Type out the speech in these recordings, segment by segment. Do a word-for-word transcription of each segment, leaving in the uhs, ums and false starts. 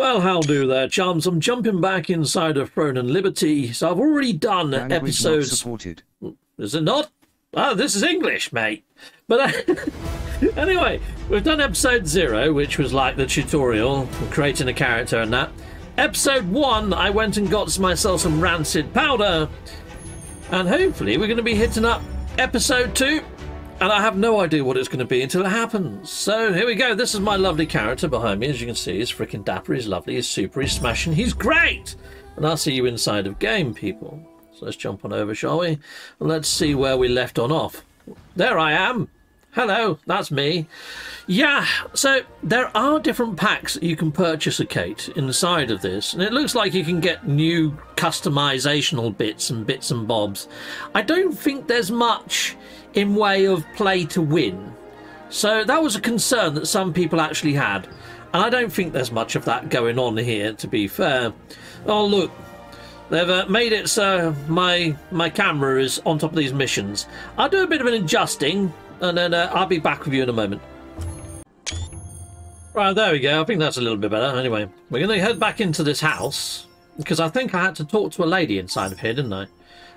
Well, how do there, chums? I'm jumping back inside of Throne and Liberty, so I've already done episodes. Not supported. Is it not? Ah, this is English, mate. But I... anyway, we've done episode zero, which was like the tutorial, creating a character and that. Episode one, I went and got myself some rancid powder. And hopefully we're going to be hitting up episode two. And I have no idea what it's going to be until it happens. So here we go. This is my lovely character behind me. As you can see, he's freaking dapper. He's lovely. He's super. He's smashing. He's great. And I'll see you inside of game, people. So let's jump on over, shall we? And let's see where we left on off. There I am. Hello. That's me. Yeah. So there are different packs that you can purchase, Kate, inside of this. And it looks like you can get new customizational bits and bits and bobs. I don't think there's much in way of play to win, so that was a concern that some people actually had, and I don't think there's much of that going on here, to be fair. Oh look, they've uh, made it so my my camera is on top of these missions. I'll do a bit of an adjusting and then uh, I'll be back with you in a moment. Right, there we go. I think that's a little bit better. Anyway, we're gonna head back into this house because I think I had to talk to a lady inside of here, didn't I?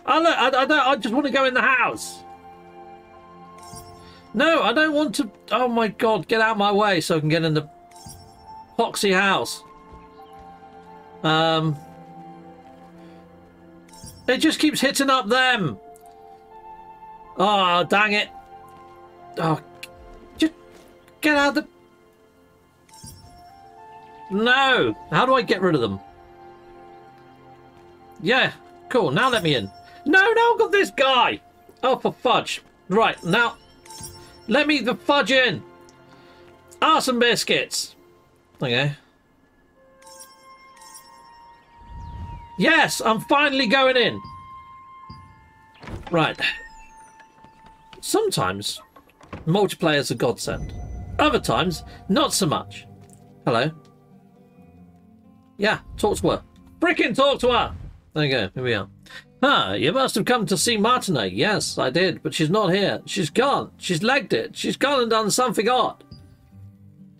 Oh look, I, I, don't, I just want to go in the house. No, I don't want to... Oh, my God. Get out of my way so I can get in the poxy house. Um, It just keeps hitting up them. Oh, dang it. Oh, just get out of the... No. How do I get rid of them? Yeah, cool. Now let me in. No, no, I've got this guy. Oh, for fudge. Right, now... Let me the fudge in. Ah, some biscuits. Okay. Yes, I'm finally going in. Right. Sometimes multiplayer is a godsend. Other times, not so much. Hello. Yeah, talk to her. Frickin' talk to her. There you go. Here we are. Ah, you must have come to see Martina. Yes, I did, but she's not here. She's gone. She's legged it. She's gone and done something odd.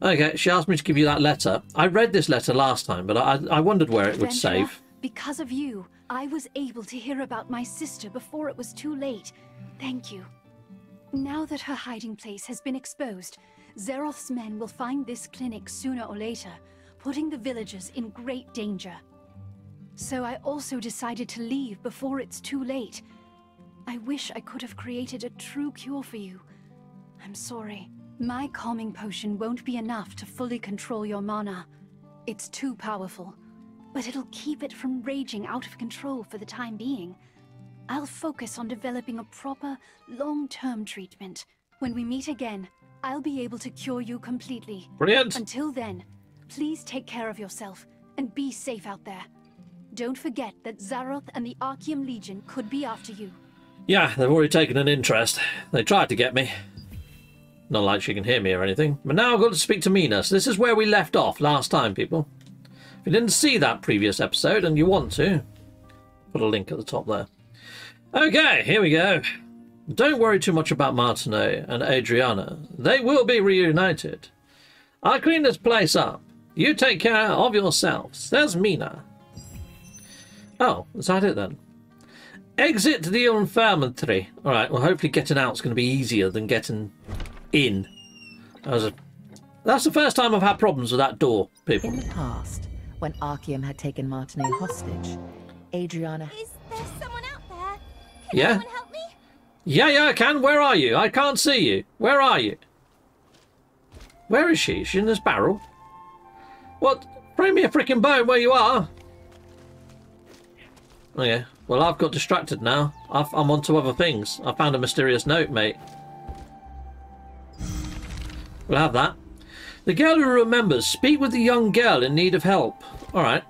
Okay, she asked me to give you that letter. I read this letter last time, but I, I wondered where it would save. Because of you, I was able to hear about my sister before it was too late. Thank you. Now that her hiding place has been exposed, Zaroth's men will find this clinic sooner or later, putting the villagers in great danger. So I also decided to leave before it's too late. I wish I could have created a true cure for you. I'm sorry. My calming potion won't be enough to fully control your mana. It's too powerful, but it'll keep it from raging out of control for the time being. I'll focus on developing a proper, long-term treatment. When we meet again, I'll be able to cure you completely. Brilliant. Until then, please take care of yourself and be safe out there. Don't forget that Zaroth and the Archeum Legion could be after you. Yeah, they've already taken an interest. They tried to get me. Not like she can hear me or anything. But now I've got to speak to Mina. So this is where we left off last time, people. If you didn't see that previous episode and you want to, put a link at the top there. Okay, here we go. Don't worry too much about Martina and Adriana. They will be reunited. I'll clean this place up. You take care of yourselves. There's Mina. Oh, is that it then? Exit the infirmary. All right, well, hopefully getting out's going to be easier than getting in. That was a... That's the first time I've had problems with that door, people. In the past, when Archeum had taken Martina hostage, Adriana... Is there someone out there? Can yeah. someone help me? Yeah, yeah, I can. Where are you? I can't see you. Where are you? Where is she? Is she in this barrel? What? Bring me a freaking bone where you are. Okay, well, I've got distracted now. I've, I'm on to other things. I found a mysterious note, mate. We'll have that. The girl who remembers. Speak with the young girl in need of help. All right.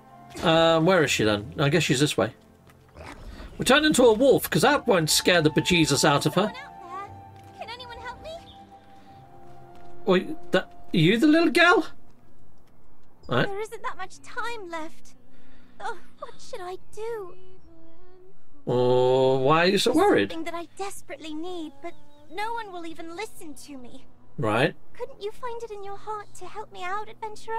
Um, where is she then? I guess she's this way. We'll turn into a wolf, because that won't scare the bejesus out of her. Can anyone help me? Wait, that, are you the little girl? All right. There isn't that much time left. Oh, what should I do? Oh, why are you so worried? Something that I desperately need, but no one will even listen to me. Right. Couldn't you find it in your heart to help me out, adventurer?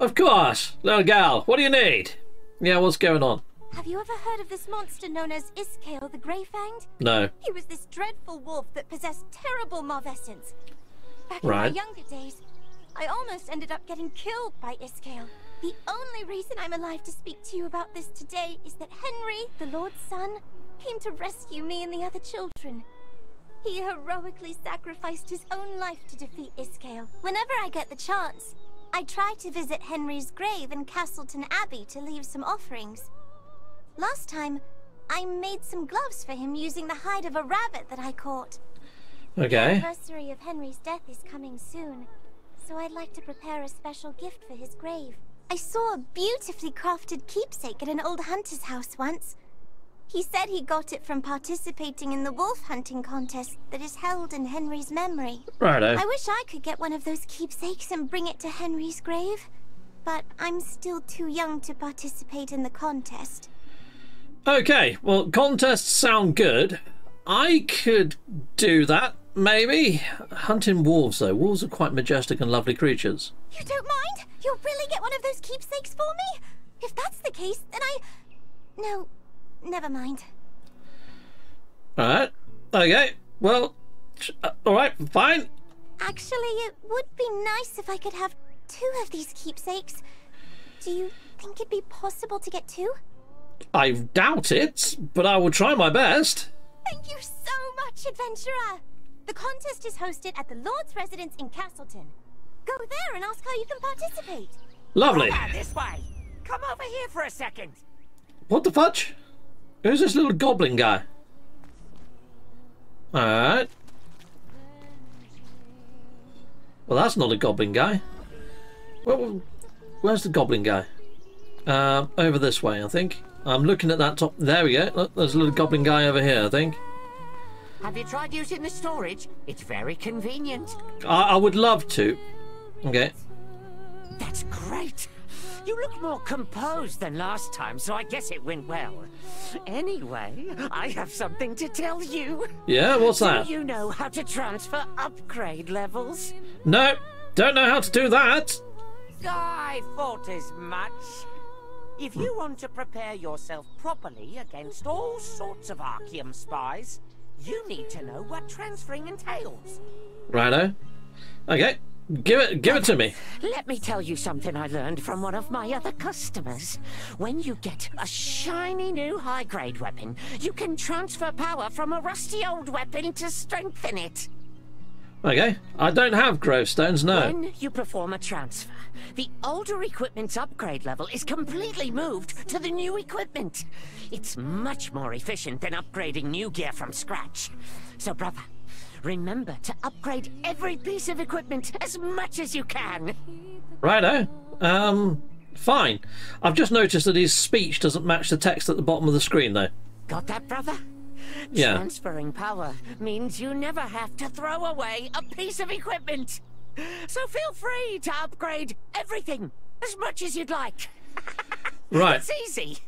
Of course, little gal. What do you need? Yeah, what's going on? Have you ever heard of this monster known as Iscale the Greyfang? No. He was this dreadful wolf that possessed terrible malfeasance. Back right. in my younger days, I almost ended up getting killed by Iscale. The only reason I'm alive to speak to you about this today is that Henry, the Lord's son, came to rescue me and the other children. He heroically sacrificed his own life to defeat Iscale. Whenever I get the chance, I try to visit Henry's grave in Castleton Abbey to leave some offerings. Last time, I made some gloves for him using the hide of a rabbit that I caught. Okay. The anniversary of Henry's death is coming soon, so I'd like to prepare a special gift for his grave. I saw a beautifully crafted keepsake at an old hunter's house once. He said he got it from participating in the wolf hunting contest that is held in Henry's memory. Righto. I wish I could get one of those keepsakes and bring it to Henry's grave, but I'm still too young to participate in the contest. Okay, well, contests sound good. I could do that, maybe. Hunting wolves, though. Wolves are quite majestic and lovely creatures. You don't mind? You'll really get one of those keepsakes for me? If that's the case, then I... No, never mind. Alright, okay, well, uh, alright, fine. Actually, it would be nice if I could have two of these keepsakes. Do you think it'd be possible to get two? I doubt it, but I will try my best. Thank you so much, adventurer. The contest is hosted at the Lord's residence in Castleton. Go there and ask how you can participate. Lovely. Come on, this way. Come over here for a second. What the fudge? Who's this little goblin guy? Alright. Well, that's not a goblin guy. Well, where's the goblin guy? Um, over this way, I think. I'm looking at that top. There we go. Look, there's a little goblin guy over here, I think. Have you tried using the storage? It's very convenient. I, I would love to. Okay. That's great. You look more composed than last time, so I guess it went well. Anyway, I have something to tell you. Yeah, what's that? Do you know how to transfer upgrade levels? No, don't know how to do that. I thought as much. If you want to prepare yourself properly against all sorts of Archeum spies, you need to know what transferring entails. Righto. Okay, give it, give it to me. Let me tell you something I learned from one of my other customers. When you get a shiny new high-grade weapon, you can transfer power from a rusty old weapon to strengthen it. Okay, I don't have growth stones, no. When you perform a transfer, the older equipment's upgrade level is completely moved to the new equipment. It's much more efficient than upgrading new gear from scratch. So, brother, remember to upgrade every piece of equipment as much as you can. Righto. Um, fine. I've just noticed that his speech doesn't match the text at the bottom of the screen, though. Got that, brother? Yeah. Transferring power means you never have to throw away a piece of equipment. So feel free to upgrade everything as much as you'd like. Right. It's easy.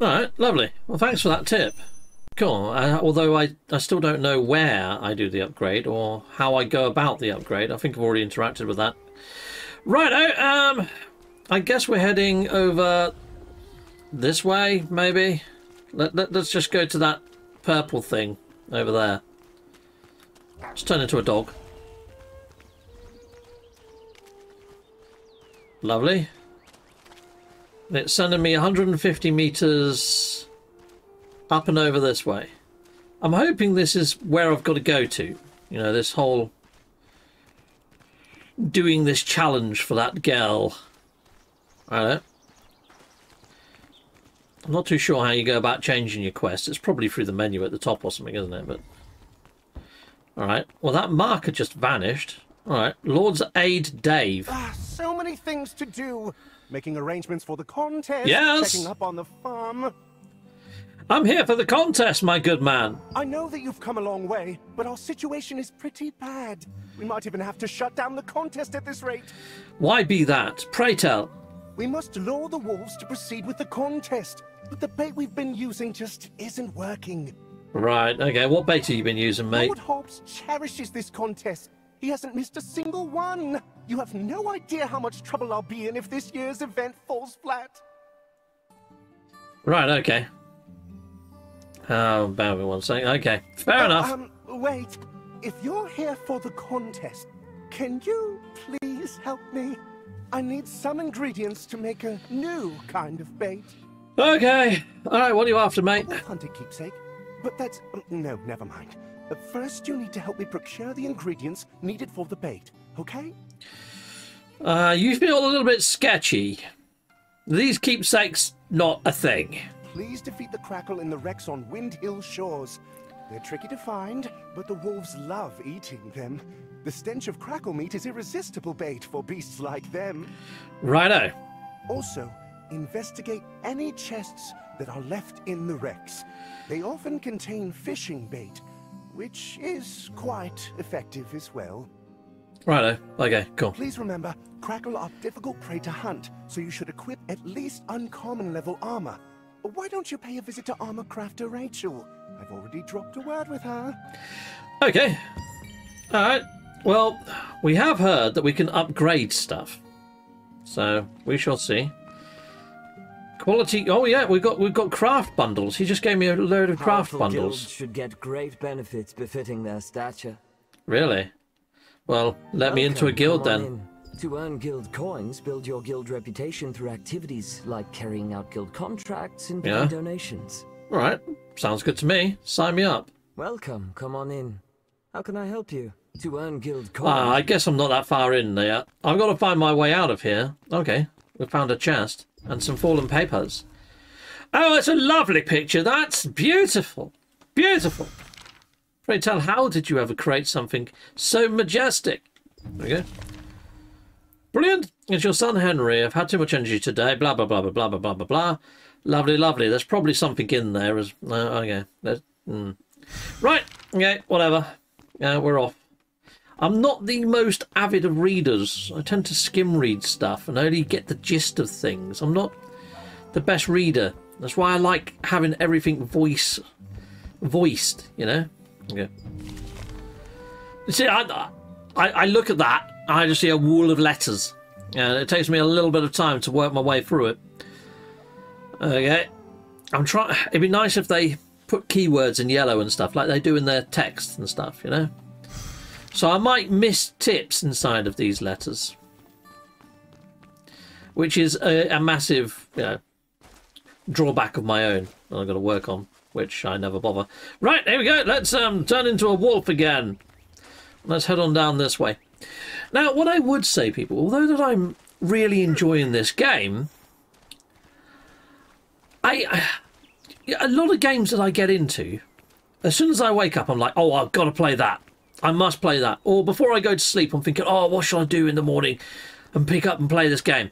All right, lovely. Well, thanks for that tip. Cool. Uh, although I, I still don't know where I do the upgrade or how I go about the upgrade. I think I've already interacted with that. Righto. Um, I guess we're heading over this way, maybe. Let, let, let's just go to that purple thing over there. Let's turn into a dog. Lovely. It's sending me one hundred fifty meters up and over this way. I'm hoping this is where I've got to go to. You know, this whole doing this challenge for that girl. I don't know. I'm not too sure how you go about changing your quest. It's probably through the menu at the top or something, isn't it? But alright. Well, that marker just vanished. Alright. Lord's Aid Dave. Ah, so many things to do. Making arrangements for the contest. Yes. Checking up on the farm. I'm here for the contest, my good man. I know that you've come a long way, but our situation is pretty bad. We might even have to shut down the contest at this rate. Why be that? Pray tell. We must lure the wolves to proceed with the contest. But the bait we've been using just isn't working. Right, okay, what bait have you been using, mate? Lord Hobbs cherishes this contest. He hasn't missed a single one. You have no idea how much trouble I'll be in if this year's event falls flat. Right, okay. Oh, bear with one second. Okay, fair uh, enough. Um, wait. If you're here for the contest, can you please help me? I need some ingredients to make a new kind of bait. Okay. All right, what are you after, mate? I want a keepsake, but that's... No, never mind. But first, you need to help me procure the ingredients needed for the bait, okay? Uh, you feel a little bit sketchy. These keepsakes, not a thing. Please defeat the crackle in the wrecks on Windhill Shores. They're tricky to find, but the wolves love eating them. The stench of crackle meat is irresistible bait for beasts like them. Righto. Also, investigate any chests that are left in the wrecks. They often contain fishing bait, which is quite effective as well. Righto. Okay, cool. Please remember, crackle are difficult prey to hunt, so you should equip at least uncommon level armor. Why don't you pay a visit to armor crafter Rachel? I've already dropped a word with her. Okay. All right. Well, we have heard that we can upgrade stuff, so we shall see. Quality. Oh yeah, we've got we've got craft bundles. He just gave me a load of craft Powerful bundles. Guilds should get great benefits befitting their stature. Really? Well, let Welcome, me into a guild then. In. To earn guild coins, build your guild reputation through activities like carrying out guild contracts and paying yeah. donations. All right. Sounds good to me. Sign me up. Welcome. Come on in. How can I help you? To earn guild coins. Ah, I guess I'm not that far in yet. I've got to find my way out of here. Okay. We found a chest and some fallen papers. Oh, it's a lovely picture. That's beautiful. Beautiful. Pray tell, how did you ever create something so majestic? There we go. Brilliant. It's your son, Henry. I've had too much energy today. Blah, blah, blah, blah, blah, blah, blah, blah. Lovely, lovely. There's probably something in there. As uh, okay. There's, mm. Right. Okay, whatever. Uh, we're off. I'm not the most avid of readers. I tend to skim read stuff and only get the gist of things. I'm not the best reader. That's why I like having everything voice, voiced, you know? Okay. You see, I, I, I look at that and I just see a wall of letters. And it takes me a little bit of time to work my way through it. Okay, I'm trying. It'd be nice if they put keywords in yellow and stuff like they do in their text and stuff, you know. So I might miss tips inside of these letters, which is a, a massive, you know, drawback of my own that I've got to work on, which I never bother. Right, here we go. Let's um turn into a wolf again. Let's head on down this way. Now, what I would say, people, although that I'm really enjoying this game. I, a lot of games that I get into, as soon as I wake up, I'm like, oh, I've got to play that. I must play that. Or before I go to sleep, I'm thinking, oh, what shall I do in the morning and pick up and play this game?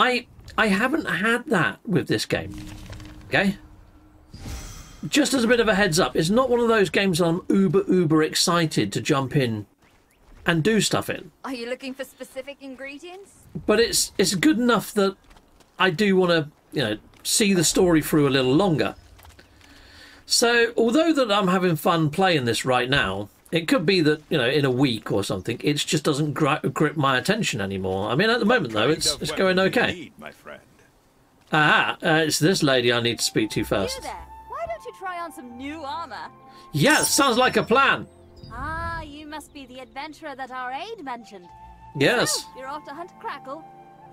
I I haven't had that with this game, okay? Just as a bit of a heads up, it's not one of those games that I'm uber, uber excited to jump in and do stuff in. Are you looking for specific ingredients? But it's it's good enough that I do want to, you know, see the story through a little longer. So although that I'm having fun playing this right now, it could be that, you know, in a week or something, it just doesn't gri grip my attention anymore. I mean, at the moment though, it's it's going okay. Need, my friend? Aha, uh, it's this lady I need to speak to first. You there. Why don't you try on some new armor? Yeah, sounds like a plan. Ah, you must be the adventurer that our aide mentioned. Yes. So, you're off to hunt crackle.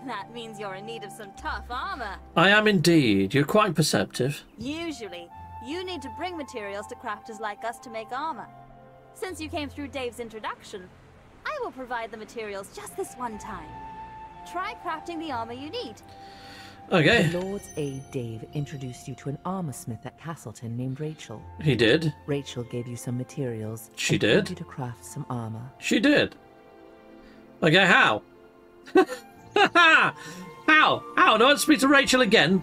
That means you're in need of some tough armor. I am indeed. You're quite perceptive. Usually, you need to bring materials to crafters like us to make armor. Since you came through Dave's introduction, I will provide the materials just this one time. Try crafting the armor you need. Okay. The Lord's aide Dave introduced you to an armorsmith at Castleton named Rachel. He did. Rachel gave you some materials. She and did. You to craft some armor. She did. Okay, how? How? How? Do I speak to Rachel again?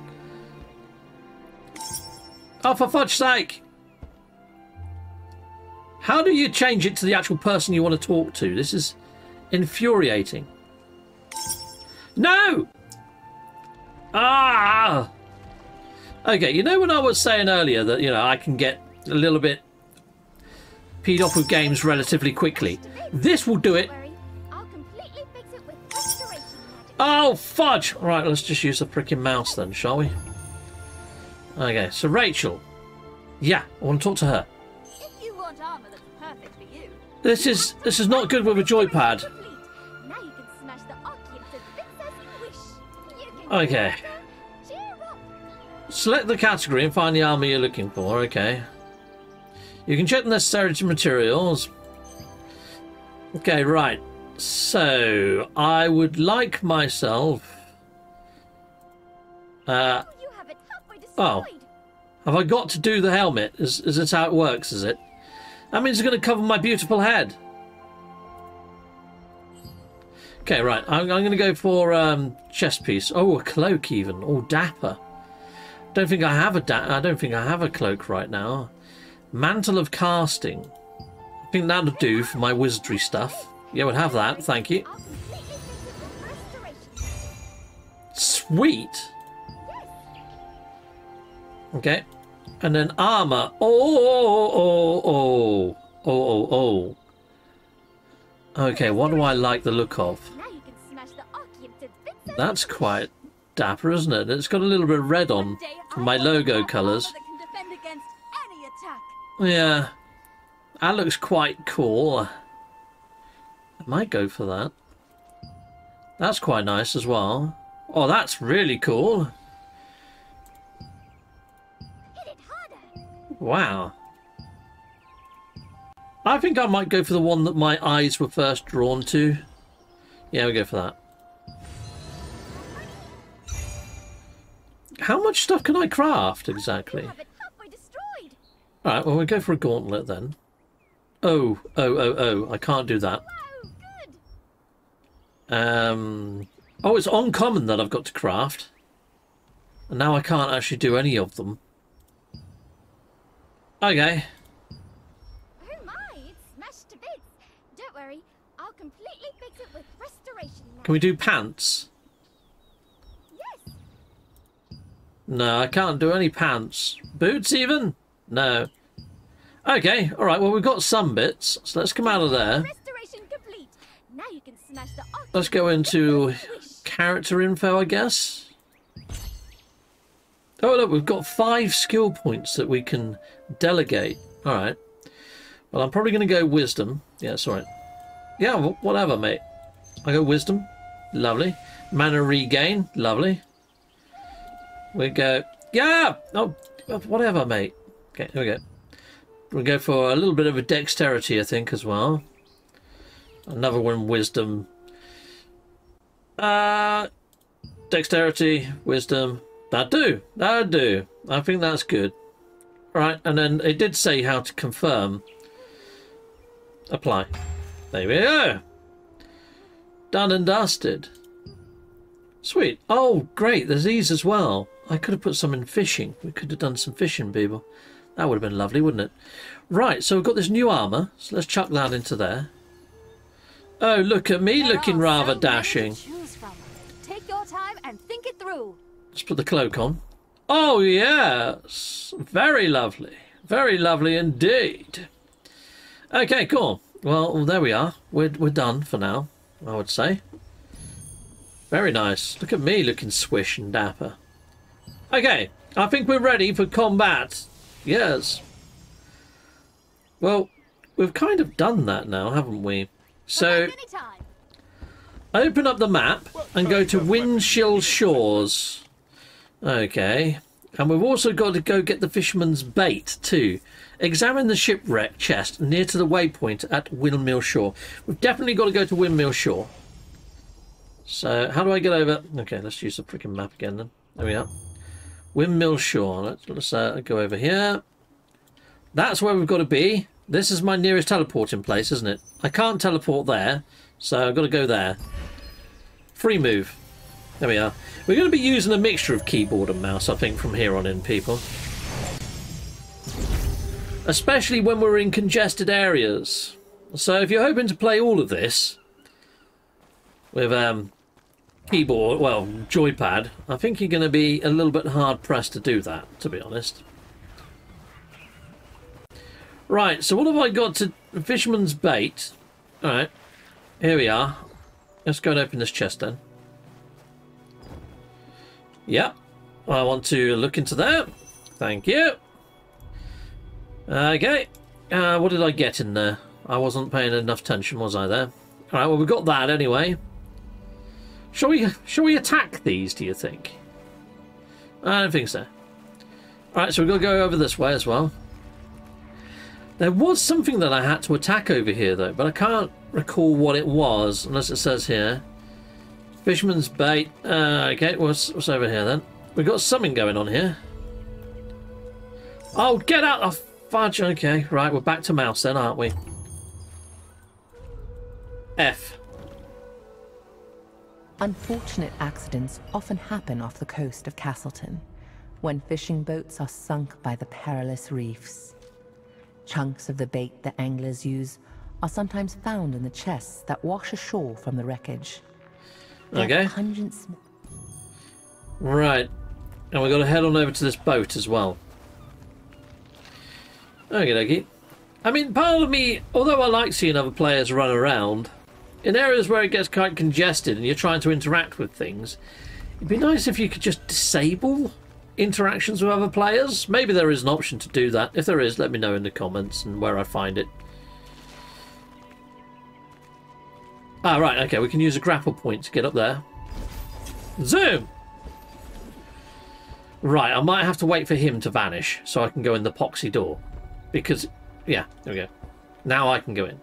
Oh, for fudge's sake. How do you change it to the actual person you want to talk to? This is infuriating. No! Ah! Okay, you know when I was saying earlier that, you know, I can get a little bit peed off with games relatively quickly? This will do it Oh, fudge! Right, let's just use the frickin' mouse then, shall we? Okay, so Rachel. Yeah, I want to talk to her. If you want armor that's perfect for you. This is this is not good with a joypad. Now you can smash the Archeum as big as you wish. You can okay. Select the category and find the armor you're looking for. Okay. You can check the necessary materials. Okay, right. So I would like myself. Uh, oh, have I got to do the helmet? Is is this how it works? Is it? That means it's going to cover my beautiful head. Okay, right. I'm, I'm going to go for um, chest piece. Oh, a cloak even. Oh, dapper. Don't think I have a da I don't think I have a cloak right now. Mantle of casting. I think that'll do for my wizardry stuff. Yeah, we'll have that. Thank you. Sweet. Okay. And then armor. Oh, oh, oh, oh, oh, oh, oh. Okay, what do I like the look of? That's quite dapper, isn't it? It's got a little bit of red on from my logo colours. Yeah. That looks quite cool. I might go for that. That's quite nice as well. Oh, that's really cool. Hit it harder. Wow. I think I might go for the one that my eyes were first drawn to. Yeah, we'll go for that. How much stuff can I craft exactly? Alright, well, we'll go for a gauntlet then. Oh, oh, oh, oh, I can't do that. Um, oh, it's uncommon that I've got to craft. And now I can't actually do any of them. Okay. Oh my, it's smashed to bits. Don't worry, I'll completely fix it with restoration now. Can we do pants? Yes. No, I can't do any pants. Boots even? No. Okay, alright, well we've got some bits, so let's come out of there. Let's go into character info, I guess. Oh, look, we've got five skill points that we can delegate. All right. Well, I'm probably going to go wisdom. Yeah, that's all right. Yeah, whatever, mate. I go wisdom. Lovely. Mana regain. Lovely. We go... Yeah! Oh, whatever, mate. Okay, here we go. We'll go for a little bit of a dexterity, I think, as well. Another one, wisdom. Uh, dexterity, wisdom. That do. That do. I think that's good. Right, and then it did say how to confirm. Apply. There we go. Done and dusted. Sweet. Oh, great. There's these as well. I could have put some in fishing. We could have done some fishing, people. That would have been lovely, wouldn't it? Right, so we've got this new armour. So let's chuck that into there. Oh, look at me looking rather dashing. Take your time and think it through. Let's put the cloak on. Oh, yes. Very lovely. Very lovely indeed. Okay, cool. Well, there we are. We're, we're done for now, I would say. Very nice. Look at me looking swish and dapper. Okay, I think we're ready for combat. Yes. Well, we've kind of done that now, haven't we? So, open up the map and go to Windhill Shores. Okay. And we've also got to go get the fisherman's bait, too. Examine the shipwreck chest near to the waypoint at Windmill Shore. We've definitely got to go to Windmill Shore. So, how do I get over? Okay, let's use the freaking map again, then. There we are. Windmill Shore. Let's, let's uh, go over here. That's where we've got to be. This is my nearest teleporting place, isn't it? I can't teleport there, so I've got to go there. Free move. There we are. We're going to be using a mixture of keyboard and mouse, I think, from here on in, people. Especially when we're in congested areas. So if you're hoping to play all of this with um, keyboard, well, joypad, I think you're going to be a little bit hard-pressed to do that, to be honest. Right, so what have I got to... Fisherman's bait. Alright. Here we are. Let's go and open this chest then. Yeah, I want to look into that. Thank you. Okay, uh, what did I get in there? I wasn't paying enough attention, was I there? All right, well, we got that anyway. Shall we, shall we attack these, do you think? I don't think so. All right, so we've got to go over this way as well. There was something that I had to attack over here, though, but I can't recall what it was, unless it says here. Fisherman's bait. Uh, okay, what's, what's over here, then? We've got something going on here. Oh, get out of fudge. Okay, right, we're back to mouse then, aren't we? F. Unfortunate accidents often happen off the coast of Castleton, when fishing boats are sunk by the perilous reefs. Chunks of the bait that anglers use are sometimes found in the chests that wash ashore from the wreckage. Okay. Right, and we've got to head on over to this boat as well. Okay, dokie. I mean, part of me, although I like seeing other players run around, in areas where it gets quite congested and you're trying to interact with things, it'd be nice if you could just disable interactions with other players. Maybe there is an option to do that. If there is, let me know in the comments and where I find it. Ah, right, okay, we can use a grapple point to get up there. Zoom! Right, I might have to wait for him to vanish so I can go in the poxy door. Because, yeah, there we go. Now I can go in.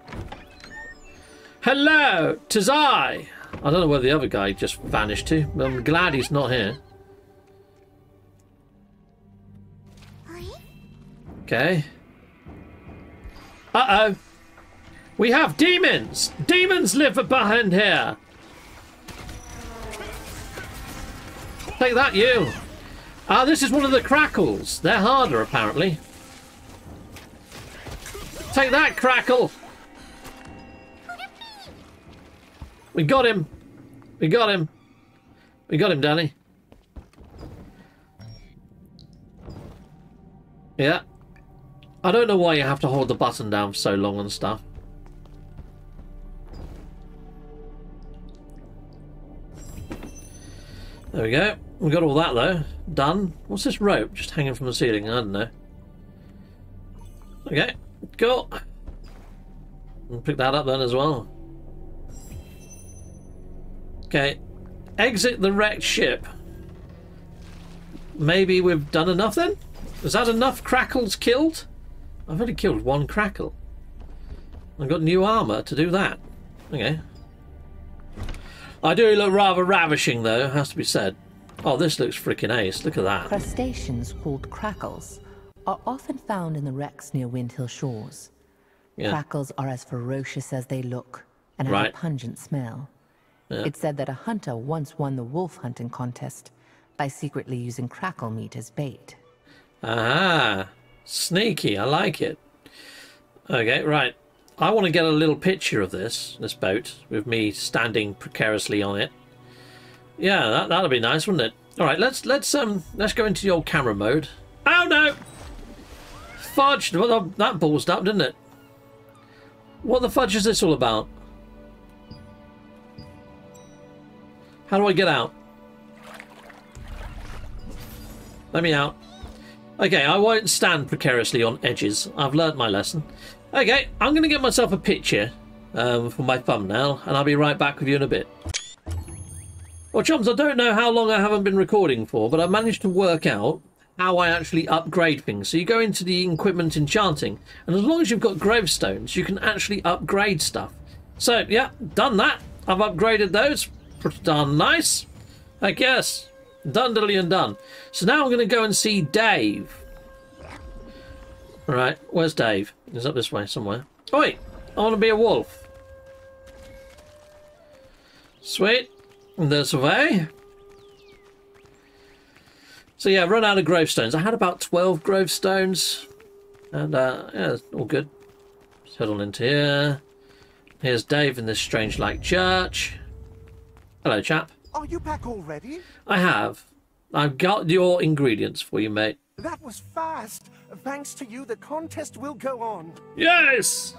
Hello, 'tis I. I don't know where the other guy just vanished to, but I'm glad he's not here. Okay. Uh-oh. We have demons. Demons live behind here. Take that, you. Ah, uh, this is one of the crackles. They're harder, apparently. Take that, Crackle! We got him! We got him! We got him, Danny. Yeah. I don't know why you have to hold the button down for so long and stuff. There we go. We got all that, though. Done. What's this rope just hanging from the ceiling? I don't know. Okay. Cool. And pick that up then as well. Okay. Exit the wrecked ship. Maybe we've done enough then? Is that enough crackles killed? I've only killed one crackle. I've got new armour to do that. Okay. I do look rather ravishing though, has to be said. Oh, this looks freaking ace. Look at that. Crustaceans called crackles are often found in the wrecks near Windhill Shores. Yeah. Crackles are as ferocious as they look and have right. a pungent smell. Yeah. It's said that a hunter once won the wolf hunting contest by secretly using crackle meat as bait. Ah, sneaky. I like it. Okay, right. I want to get a little picture of this, this boat, with me standing precariously on it. Yeah, that that'll be nice, wouldn't it? All right, let's let's um let's go into the old camera mode. Oh no! Fudge! Well, that ballsed up, didn't it? What the fudge is this all about? How do I get out? Let me out. Okay, I won't stand precariously on edges. I've learnt my lesson. Okay, I'm going to get myself a picture um, for my thumbnail, and I'll be right back with you in a bit. Well, chums, I don't know how long I haven't been recording for, but I managed to work out how I actually upgrade things. So you go into the equipment enchanting, and as long as you've got gravestones, you can actually upgrade stuff. So yeah, done that. I've upgraded those. Pretty darn nice, I guess. Done, diddly and done. So now I'm going to go and see Dave. All right, where's Dave? He's up this way somewhere. Oi, I want to be a wolf. Sweet. This way. So yeah, run out of gravestones. I had about twelve gravestones, and uh, yeah, all good. Let's head on into here. Here's Dave in this strange-like church. Hello, chap. Are you back already? I have. I've got your ingredients for you, mate. That was fast. Thanks to you, the contest will go on. Yes.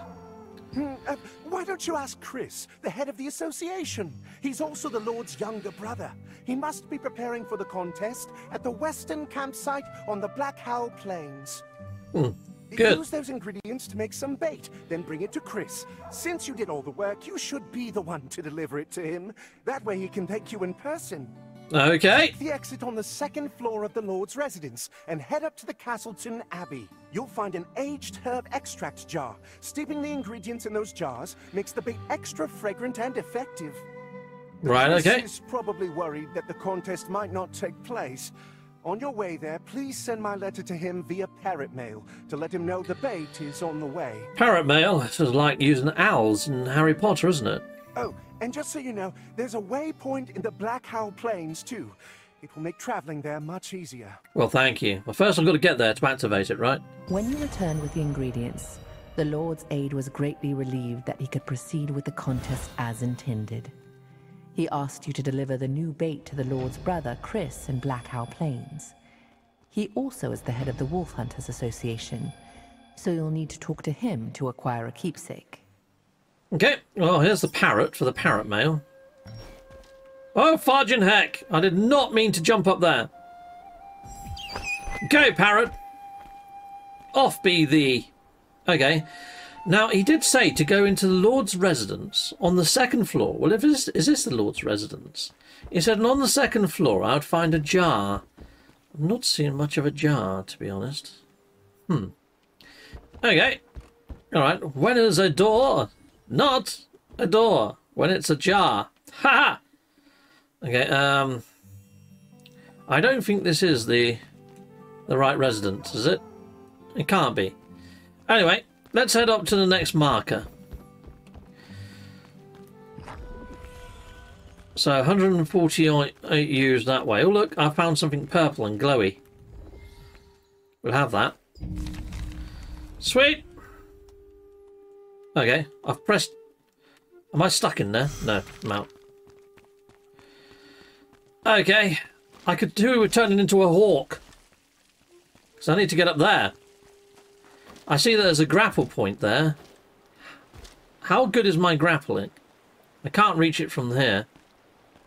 Uh, why don't you ask Chris, the head of the association? He's also the Lord's younger brother. He must be preparing for the contest at the western campsite on the Blackhowl Plains. Hmm. Good. Use those ingredients to make some bait, then bring it to Chris. Since you did all the work, you should be the one to deliver it to him. That way he can thank you in person. Okay. Take the exit on the second floor of the Lord's residence and head up to the Castleton Abbey. You'll find an aged herb extract jar. Steeping the ingredients in those jars makes the bait extra fragrant and effective. Right, okay. Chris is probably worried that the contest might not take place. On your way there, please send my letter to him via parrot mail to let him know the bait is on the way. Parrot mail? This is like using owls in Harry Potter, isn't it? Oh, and just so you know, there's a waypoint in the Blackhowl Plains too. It will make travelling there much easier. Well, thank you. Well, first I've got to get there to activate it, right? When you returned with the ingredients, the Lord's aide was greatly relieved that he could proceed with the contest as intended. He asked you to deliver the new bait to the Lord's brother, Chris, in Blackhowl Plains. He also is the head of the Wolf Hunters Association, so you'll need to talk to him to acquire a keepsake. Okay, well, here's the parrot for the parrot mail. Oh, fudging heck! I did not mean to jump up there. Go, parrot! Off be thee! Okay. Now, he did say to go into the Lord's residence on the second floor. Well, if this, is this the Lord's residence? He said, and on the second floor, I would find a jar. I've not seen much of a jar, to be honest. Hmm. Okay. All right. When is a door? Not a door. When it's a jar. Ha ha! Okay. Um. I don't think this is the, the right residence, is it? It can't be. Anyway. Let's head up to the next marker. So one hundred forty-eight use that way. Oh look, I found something purple and glowy. We'll have that. Sweet! Okay, I've pressed... Am I stuck in there? No, I'm out. Okay, I could do with turning into a hawk. Because I need to get up there. I see there's a grapple point there. How good is my grappling? I can't reach it from here.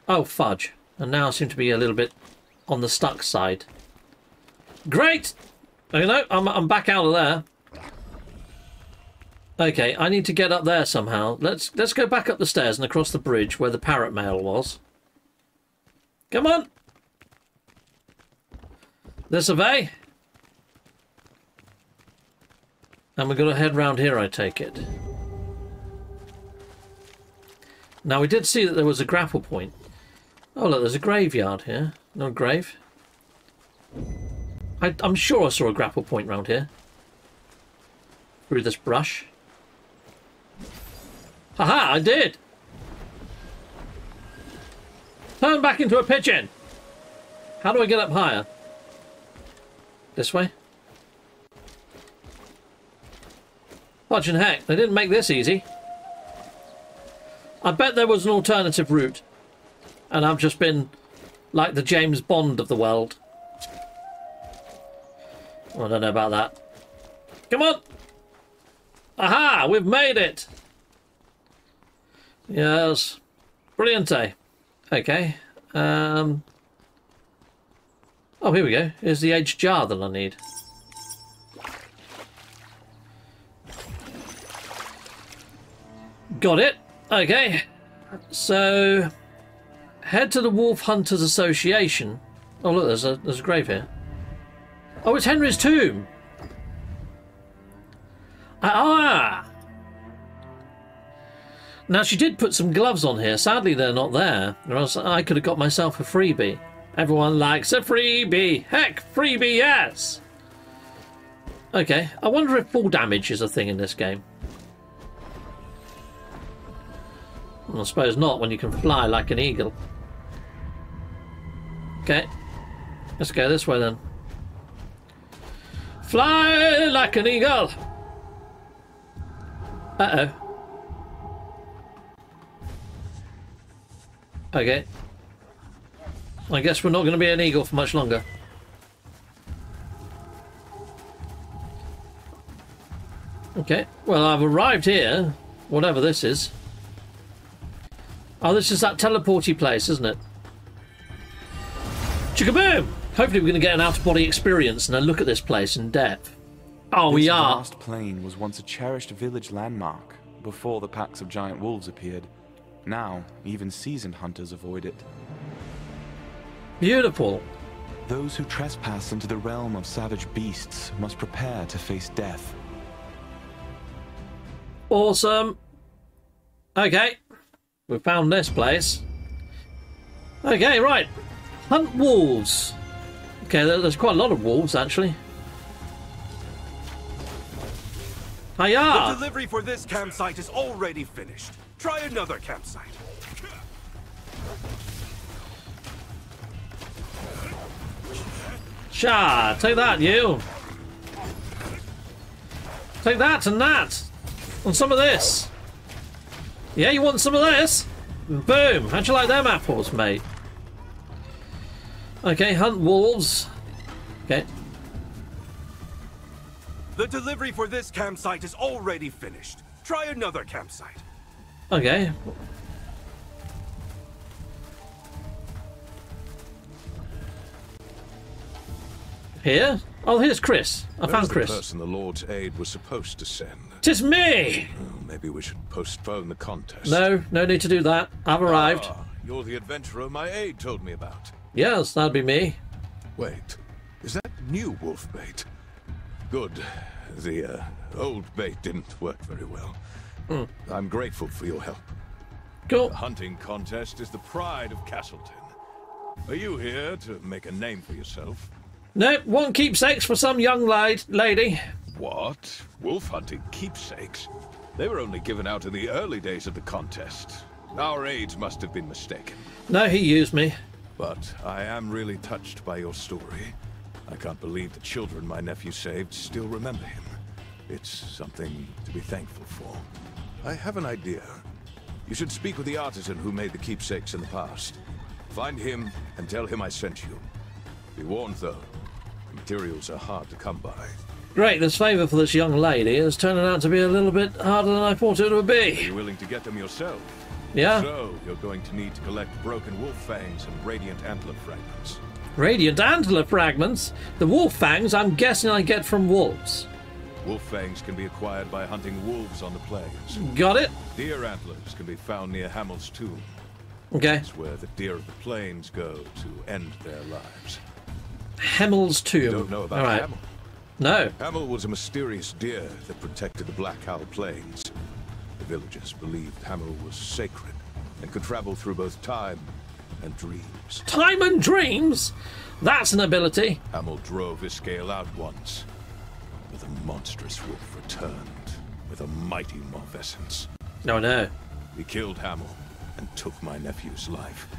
Oh, fudge. And now I seem to be a little bit on the stuck side. Great! You know, I'm, I'm back out of there. Okay, I need to get up there somehow. Let's, let's go back up the stairs and across the bridge where the parrot mail was. Come on! This away. And we're going to head round here, I take it. Now, we did see that there was a grapple point. Oh, look, there's a graveyard here. No grave. I, I'm sure I saw a grapple point round here. Through this brush. Haha, I did! Turn back into a pigeon! How do I get up higher? This way? Fudge and heck, they didn't make this easy. I bet there was an alternative route. And I've just been like the James Bond of the world. Well, I don't know about that. Come on! Aha! We've made it! Yes. Brilliante. Okay. Um. Oh, here we go. Here's the aged jar that I need. Got it. Okay. So, head to the Wolf Hunters Association. Oh, look, there's a, there's a grave here. Oh, it's Henry's tomb. Ah! Now, she did put some gloves on here. Sadly, they're not there. Or else I could have got myself a freebie. Everyone likes a freebie. Heck, freebie, yes! Okay. I wonder if fall damage is a thing in this game. Well, I suppose not when you can fly like an eagle. Okay. Let's go this way then. Fly like an eagle! Uh-oh. Okay. I guess we're not going to be an eagle for much longer. Okay. Well, I've arrived here. Whatever this is. Oh, this is that teleporty place, isn't it? Chickaboom! Hopefully we're going to get an out-of-body experience and a look at this place in depth. Oh, we are! This vast plain was once a cherished village landmark, before the packs of giant wolves appeared. Now, even seasoned hunters avoid it. Beautiful! Those who trespass into the realm of savage beasts must prepare to face death. Awesome! Okay, we found this place. Okay, right. Hunt wolves. Okay, there's quite a lot of wolves, actually. Hiya! The delivery for this campsite is already finished. Try another campsite. Sha, take that, you. Take that and that. And some of this. Yeah, you want some of this? Boom. How'd you like them apples, mate? Okay, hunt wolves. Okay. The delivery for this campsite is already finished. Try another campsite. Okay. Here? Oh, here's Chris. I Where found Chris. The person the Lord's aid was supposed to send. Tis me! Oh, maybe we should postpone the contest. No, no need to do that. I've arrived. Ah, you're the adventurer my aide told me about. Yes, that'd be me. Wait, is that new wolf bait? Good. The uh, old bait didn't work very well. Mm. I'm grateful for your help. Cool. The hunting contest is the pride of Castleton. Are you here to make a name for yourself? Nope, one keepsakes for some young lady. What? Wolf hunting keepsakes? They were only given out in the early days of the contest. Our aides must have been mistaken. No, he used me. But I am really touched by your story. I can't believe the children my nephew saved still remember him. It's something to be thankful for. I have an idea. You should speak with the artisan who made the keepsakes in the past. Find him and tell him I sent you. Be warned though, materials are hard to come by. Great, this favor for this young lady is turning out to be a little bit harder than I thought it would be. Are you willing to get them yourself? Yeah. So, you're going to need to collect broken wolf fangs and radiant antler fragments. Radiant antler fragments? The wolf fangs I'm guessing I get from wolves. Wolf fangs can be acquired by hunting wolves on the plains. Got it. Deer antlers can be found near Hamel's tomb. Okay. That's where the deer of the plains go to end their lives. Hamel's tomb. You don't know about All right. Hamel? No. Hamel was a mysterious deer that protected the Blackhowl Plains. Villagers believed Hamel was sacred and could travel through both time and dreams. Time and dreams? That's an ability. Hamel drove Iscale out once, but the monstrous wolf returned with a mighty malfeasance. No, no. He killed Hamel and took my nephew's life.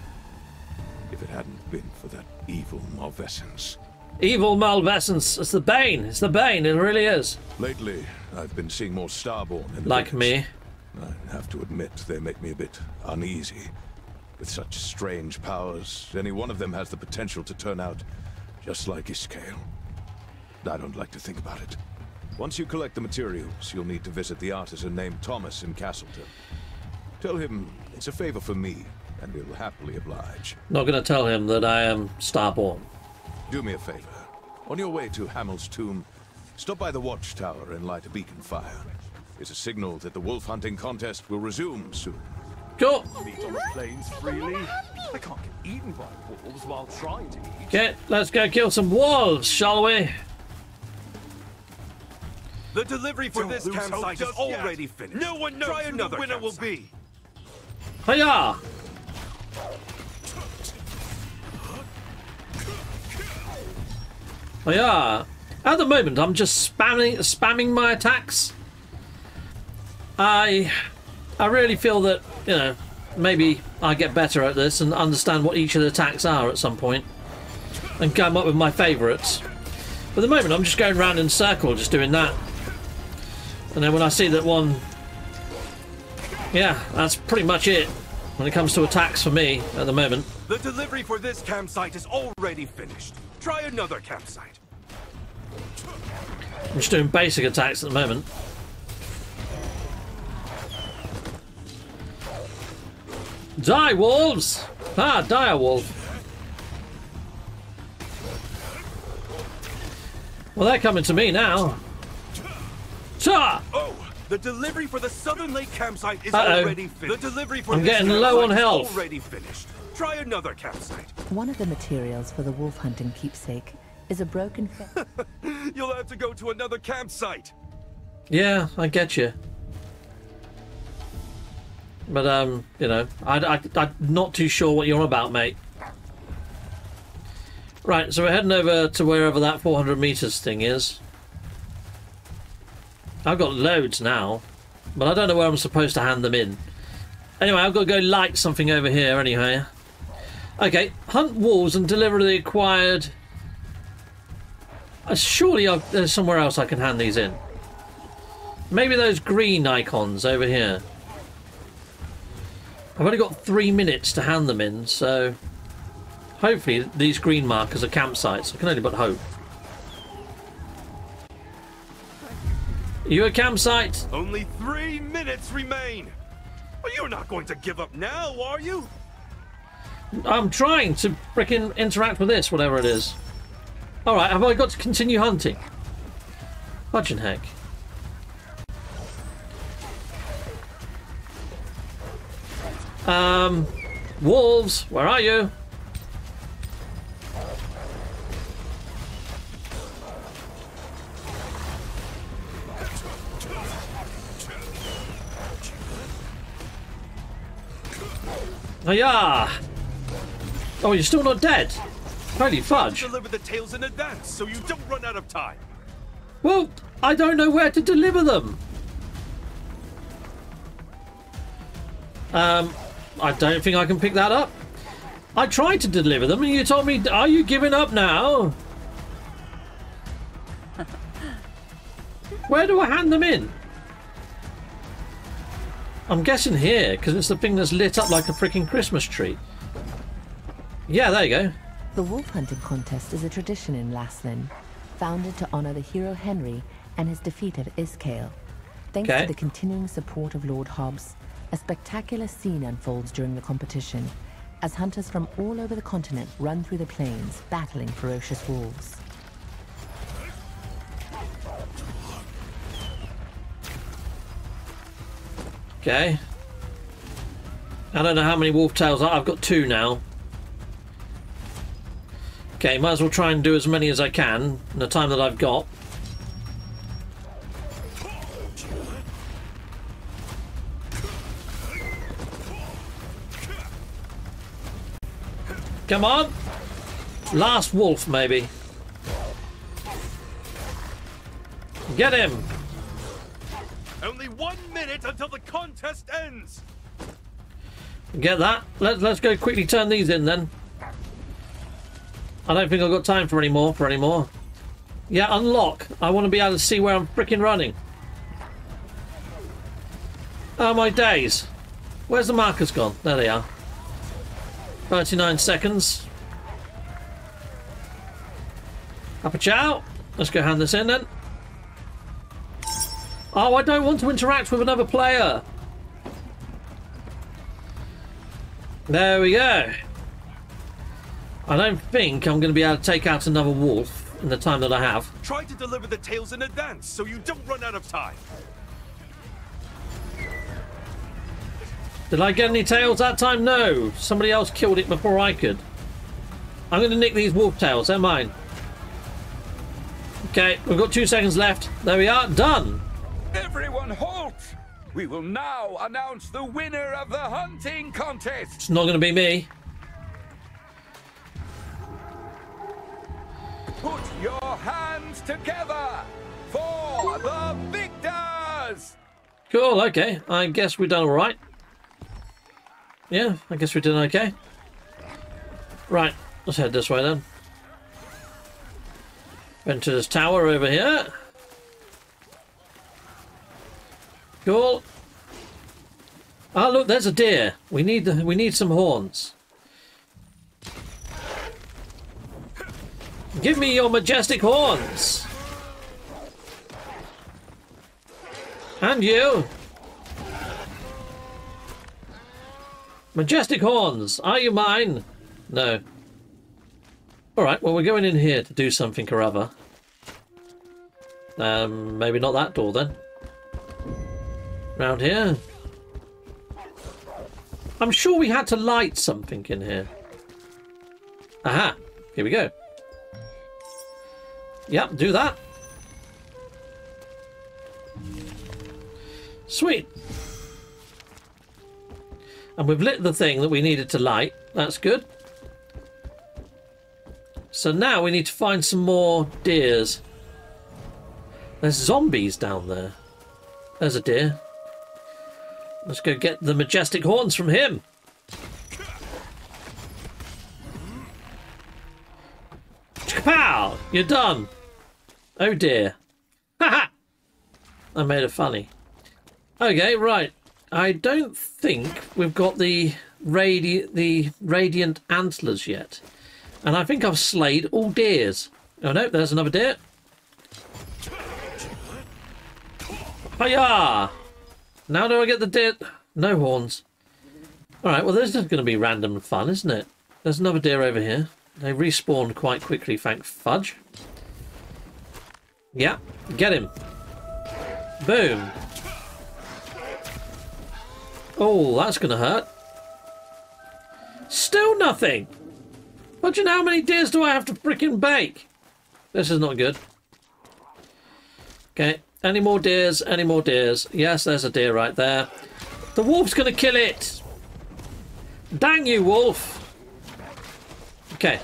If it hadn't been for that evil malfeasance. Evil malfeasance. It's the bane. It's the bane. It really is. Lately, I've been seeing more starborn. In like village. me. I have to admit, they make me a bit uneasy. With such strange powers, any one of them has the potential to turn out just like Iscale. I don't like to think about it. Once you collect the materials, you'll need to visit the artisan named Thomas in Castleton. Tell him it's a favor for me, and he'll happily oblige. Not gonna tell him that I am starborn. Do me a favor. On your way to Hamel's tomb, stop by the watchtower and light a beacon fire. It's a signal that the wolf hunting contest will resume soon. Go! Meet on the plains freely. I can't get eaten by wolves while trying to eat. Okay, let's go kill some wolves, shall we? The delivery for Don't this campsite is already yet. finished. No one knows Try who another the winner campsite. will be. Hiya! Hiya! At the moment, I'm just spamming spamming my attacks. I I really feel that, you know, maybe I get better at this and understand what each of the attacks are at some point and come up with my favourites. But at the moment I'm just going round in a circle just doing that. And then when I see that one, yeah, that's pretty much it when it comes to attacks for me at the moment. The delivery for this campsite is already finished. Try another campsite. I'm just doing basic attacks at the moment. Die, wolves! Ah, die, wolf. Well, they're coming to me now. Ta! Oh, the delivery for the Southern Lake campsite is Uh-oh. already finished. The delivery for I'm getting low on health. Already finished. Try another campsite. One of the materials for the wolf hunting keepsake is a broken fence. You'll have to go to another campsite. Yeah, I get you. But, um, you know, I, I, I'm not too sure what you're on about, mate. Right, so we're heading over to wherever that four hundred meters thing is. I've got loads now, but I don't know where I'm supposed to hand them in. Anyway, I've got to go light something over here anyway. Okay, hunt wolves and deliver the acquired... Uh, surely I've, there's somewhere else I can hand these in. Maybe those green icons over here. I've only got three minutes to hand them in, so hopefully these green markers are campsites. I can only but hope. Are you a campsite? Only three minutes remain. Well, you're not going to give up now, are you? I'm trying to frickin' interact with this, whatever it is. All right, have I got to continue hunting? Fudging heck. Um, wolves, where are you? Hiya! Oh, you're still not dead. Holy fudge! Deliver the tails in advance so you don't run out of time. Well, I don't know where to deliver them. Um. I don't think I can pick that up. I tried to deliver them and you told me, are you giving up now? Where do I hand them in? I'm guessing here, because it's the thing that's lit up like a freaking Christmas tree. Yeah, there you go. The wolf hunting contest is a tradition in Lasslin, founded to honor the hero Henry and his defeat at Iscale. Thanks okay. to the continuing support of Lord Hobbs, a spectacular scene unfolds during the competition, as hunters from all over the continent run through the plains, battling ferocious wolves. Okay. I don't know how many wolf tails I've got two now. Okay, might as well try and do as many as I can in the time that I've got. Come on! Last wolf, maybe. Get him! Only one minute until the contest ends! Get that. Let's, let's go quickly turn these in, then. I don't think I've got time for any more, for any more. Yeah, unlock. I want to be able to see where I'm frickin' running. Oh, my days. Where's the markers gone? There they are. thirty-nine seconds. Up a chow. Let's go hand this in then. Oh, I don't want to interact with another player. There we go. I don't think I'm going to be able to take out another wolf in the time that I have. Try to deliver the tails in advance so you don't run out of time. Did I get any tails that time? No. Somebody else killed it before I could. I'm going to nick these wolf tails. They're mine. Okay, we've got two seconds left. There we are. Done. Everyone halt! We will now announce the winner of the hunting contest. It's not going to be me. Put your hands together for the victors. Cool. Okay. I guess we've done all right. Yeah, I guess we did okay. Right, let's head this way then. Into this tower over here. Cool. Ah, look, there's a deer. We need the, we need some horns. Give me your majestic horns. And you. Majestic horns, are you mine? No. Alright, well, we're going in here to do something or other. Um, maybe not that door then. Round here. I'm sure we had to light something in here. Aha, here we go. Yep, do that. Sweet. And we've lit the thing that we needed to light. That's good. So now we need to find some more deers. There's zombies down there. There's a deer. Let's go get the majestic horns from him. Pow! You're done. Oh dear. Haha! I made it funny. Okay, right. I don't think we've got the radi the radiant antlers yet. And I think I've slayed all deers. Oh no, there's another deer. Hiya! Now do I get the deer? No horns. Alright, well this is going to be random fun, isn't it? There's another deer over here. They respawned quite quickly, thank fudge. Yeah, get him. Boom. Oh, that's going to hurt. Still nothing. Imagine how many deers do I have to frickin' bake? This is not good. Okay, any more deers, any more deers. Yes, there's a deer right there. The wolf's going to kill it. Dang you, wolf. Okay.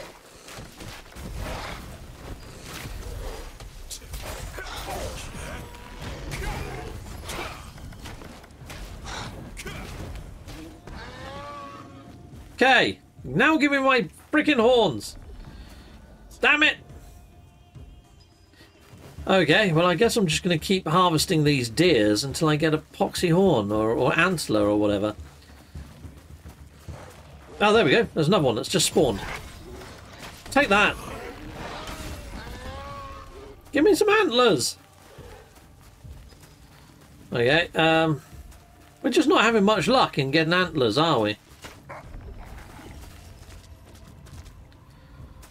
Okay, now give me my freaking horns. Damn it. Okay, well I guess I'm just going to keep harvesting these deers until I get a poxy horn or, or antler or whatever. Oh, there we go. There's another one that's just spawned. Take that. Give me some antlers. Okay, um, we're just not having much luck in getting antlers, are we?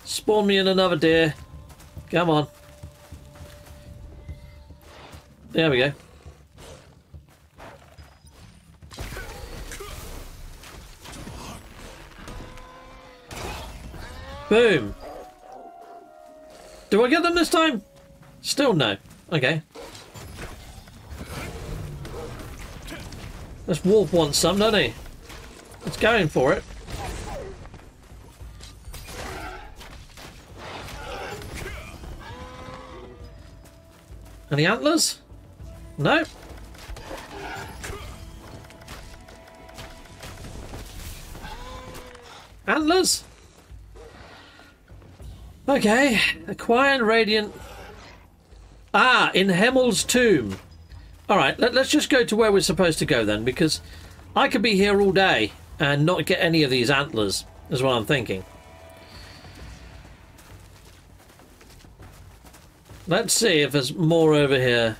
Spawn me in another deer. Come on. There we go. Boom. Do I get them this time? Still no. Okay. This wolf wants some, doesn't he? It's going for it. Any antlers? No. Antlers? Okay, acquired radiant. Ah, in Hemel's tomb. All right, let, let's just go to where we're supposed to go then, because I could be here all day and not get any of these antlers, is what I'm thinking. Let's see if there's more over here.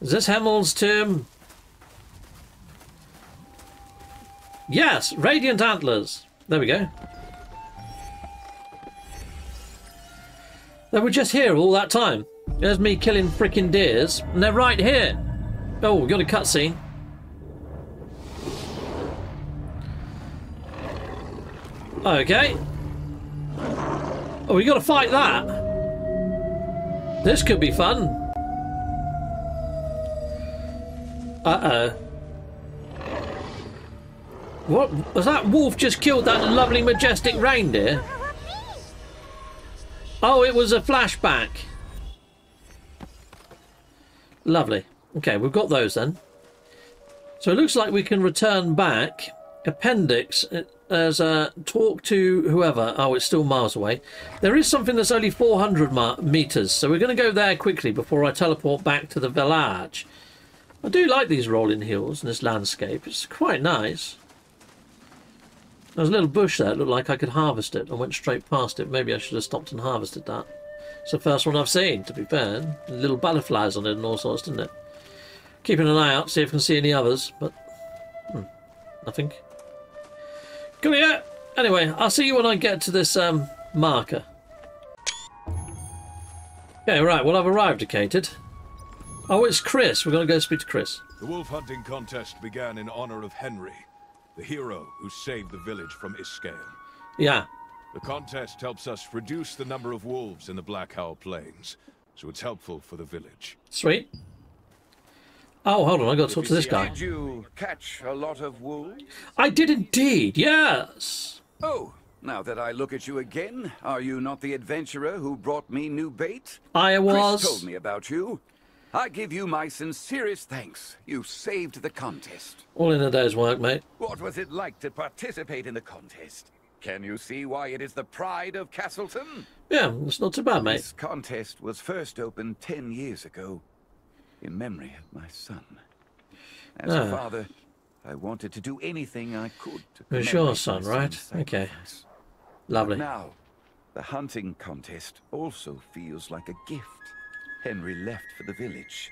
Is this Hemel's tomb? Yes, radiant antlers. There we go. They were just here all that time. There's me killing frickin' deers, and they're right here. Oh, we got a cutscene. Okay. Oh, we got to fight that. This could be fun. Uh-oh. What? Was that wolf just killed that lovely majestic reindeer? Oh, it was a flashback. Lovely. Okay, we've got those then. So it looks like we can return back. Appendix. There's a talk to whoever. Oh, it's still miles away. There is something that's only four hundred meters. So we're going to go there quickly before I teleport back to the village. I do like these rolling hills and this landscape. It's quite nice. There's a little bush there. It looked like I could harvest it. I went straight past it. Maybe I should have stopped and harvested that. It's the first one I've seen, to be fair. Little butterflies on it and all sorts, didn't it? Keeping an eye out, see if I can see any others. But hmm. nothing. Come here. Anyway, I'll see you when I get to this um, marker. Okay, right, well, I've arrived, Decated. Oh, it's Chris. We're going to go speak to Chris. The wolf hunting contest began in honor of Henry, the hero who saved the village from Iscale. Yeah. The contest helps us reduce the number of wolves in the Blackhowl Plains, so it's helpful for the village. Sweet. Oh, hold on, I've got to talk to this guy. Did you catch a lot of wolves? I did indeed, yes. Oh. Now that I look at you again, are you not the adventurer who brought me new bait? I was. Chris told me about you. I give you my sincerest thanks. You saved the contest. All in a day's work, mate. What was it like to participate in the contest? Can you see why it is the pride of Castleton? Yeah, it's not too bad, mate. This contest was first opened ten years ago in memory of my son. As ah. a father, I wanted to do anything I could to commemorate my son's sacrifice. It's your son, right? Okay. Lovely. But now, the hunting contest also feels like a gift Henry left for the village.